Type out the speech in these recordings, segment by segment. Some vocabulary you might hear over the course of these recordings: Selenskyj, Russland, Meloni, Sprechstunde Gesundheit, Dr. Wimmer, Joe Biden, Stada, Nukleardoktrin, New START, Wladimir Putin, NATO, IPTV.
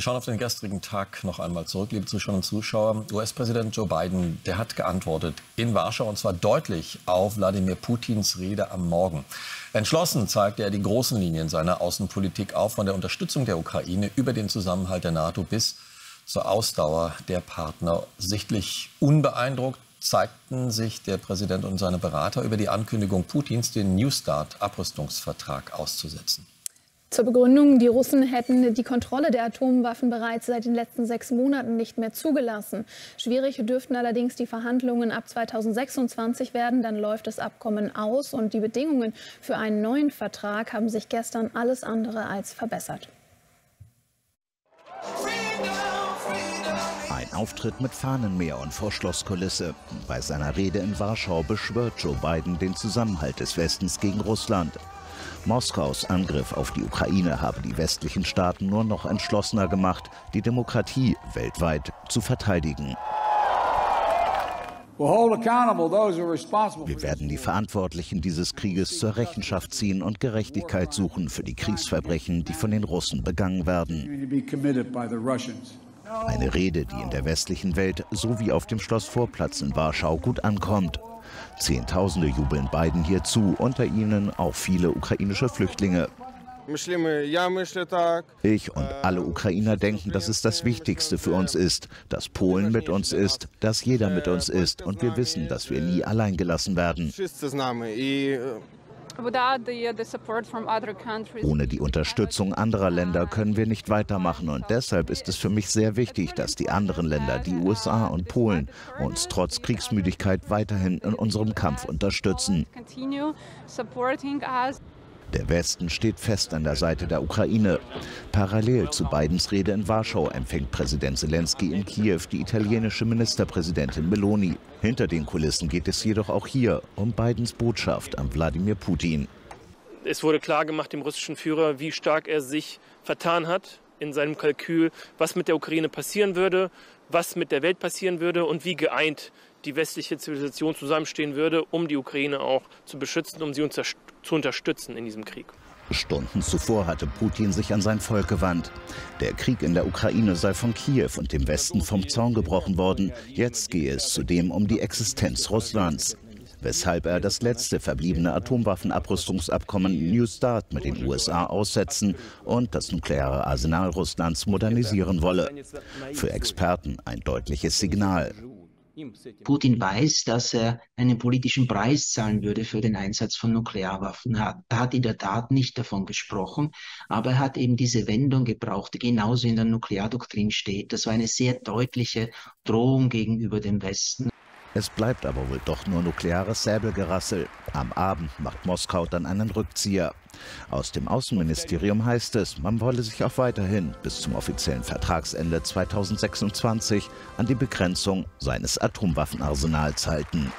Wir schauen auf den gestrigen Tag noch einmal zurück, liebe Zuschauerinnen und Zuschauer. US-Präsident Joe Biden, der hat geantwortet in Warschau, und zwar deutlich auf Wladimir Putins Rede am Morgen. Entschlossen zeigte er die großen Linien seiner Außenpolitik auf, von der Unterstützung der Ukraine über den Zusammenhalt der NATO bis zur Ausdauer der Partner. Sichtlich unbeeindruckt zeigten sich der Präsident und seine Berater über die Ankündigung Putins, den New START-Abrüstungsvertrag auszusetzen. Zur Begründung, die Russen hätten die Kontrolle der Atomwaffen bereits seit den letzten 6 Monaten nicht mehr zugelassen. Schwierig dürften allerdings die Verhandlungen ab 2026 werden. Dann läuft das Abkommen aus und die Bedingungen für einen neuen Vertrag haben sich gestern alles andere als verbessert. Ein Auftritt mit Fahnenmeer und Vorschlosskulisse. Bei seiner Rede in Warschau beschwört Joe Biden den Zusammenhalt des Westens gegen Russland. Moskaus Angriff auf die Ukraine habe die westlichen Staaten nur noch entschlossener gemacht, die Demokratie weltweit zu verteidigen. Wir werden die Verantwortlichen dieses Krieges zur Rechenschaft ziehen und Gerechtigkeit suchen für die Kriegsverbrechen, die von den Russen begangen werden. Eine Rede, die in der westlichen Welt sowie auf dem Schlossvorplatz in Warschau gut ankommt. Zehntausende jubeln Biden hier zu, unter ihnen auch viele ukrainische Flüchtlinge. Ich und alle Ukrainer denken, dass es das Wichtigste für uns ist, dass Polen mit uns ist, dass jeder mit uns ist und wir wissen, dass wir nie allein gelassen werden. Ohne die Unterstützung anderer Länder können wir nicht weitermachen und deshalb ist es für mich sehr wichtig, dass die anderen Länder, die USA und Polen, uns trotz Kriegsmüdigkeit weiterhin in unserem Kampf unterstützen. Der Westen steht fest an der Seite der Ukraine. Parallel zu Bidens Rede in Warschau empfängt Präsident Selenskyj in Kiew die italienische Ministerpräsidentin Meloni. Hinter den Kulissen geht es jedoch auch hier um Bidens Botschaft an Wladimir Putin. Es wurde klar gemacht dem russischen Führer, wie stark er sich vertan hat in seinem Kalkül, was mit der Ukraine passieren würde, was mit der Welt passieren würde und wie geeint die westliche Zivilisation zusammenstehen würde, um die Ukraine auch zu beschützen, um sie zu unterstützen in diesem Krieg. Stunden zuvor hatte Putin sich an sein Volk gewandt. Der Krieg in der Ukraine sei von Kiew und dem Westen vom Zaun gebrochen worden. Jetzt gehe es zudem um die Existenz Russlands. Weshalb er das letzte verbliebene Atomwaffenabrüstungsabkommen New START mit den USA aussetzen und das nukleare Arsenal Russlands modernisieren wolle. Für Experten ein deutliches Signal. Putin weiß, dass er einen politischen Preis zahlen würde für den Einsatz von Nuklearwaffen. Er hat in der Tat nicht davon gesprochen, aber er hat eben diese Wendung gebraucht, die genauso in der Nukleardoktrin steht. Das war eine sehr deutliche Drohung gegenüber dem Westen. Es bleibt aber wohl doch nur nukleares Säbelgerassel. Am Abend macht Moskau dann einen Rückzieher. Aus dem Außenministerium heißt es, man wolle sich auch weiterhin bis zum offiziellen Vertragsende 2026 an die Begrenzung seines Atomwaffenarsenals halten.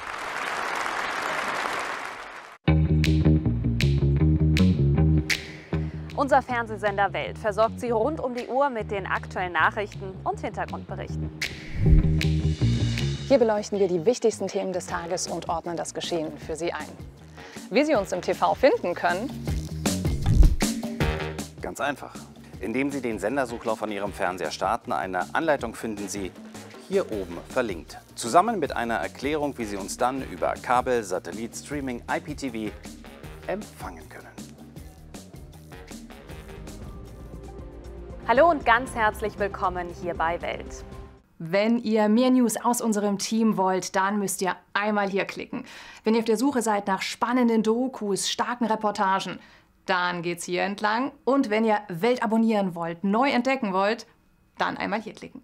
Unser Fernsehsender Welt versorgt Sie rund um die Uhr mit den aktuellen Nachrichten und Hintergrundberichten. Hier beleuchten wir die wichtigsten Themen des Tages und ordnen das Geschehen für Sie ein. Wie Sie uns im TV finden können? Ganz einfach. Indem Sie den Sendersuchlauf an Ihrem Fernseher starten, eine Anleitung finden Sie hier oben verlinkt. Zusammen mit einer Erklärung, wie Sie uns dann über Kabel, Satellit, Streaming, IPTV empfangen können. Hallo und ganz herzlich willkommen hier bei Welt. Wenn ihr mehr News aus unserem Team wollt, dann müsst ihr einmal hier klicken. Wenn ihr auf der Suche seid nach spannenden Dokus, starken Reportagen, dann geht's hier entlang. Und wenn ihr Welt abonnieren wollt, neu entdecken wollt, dann einmal hier klicken.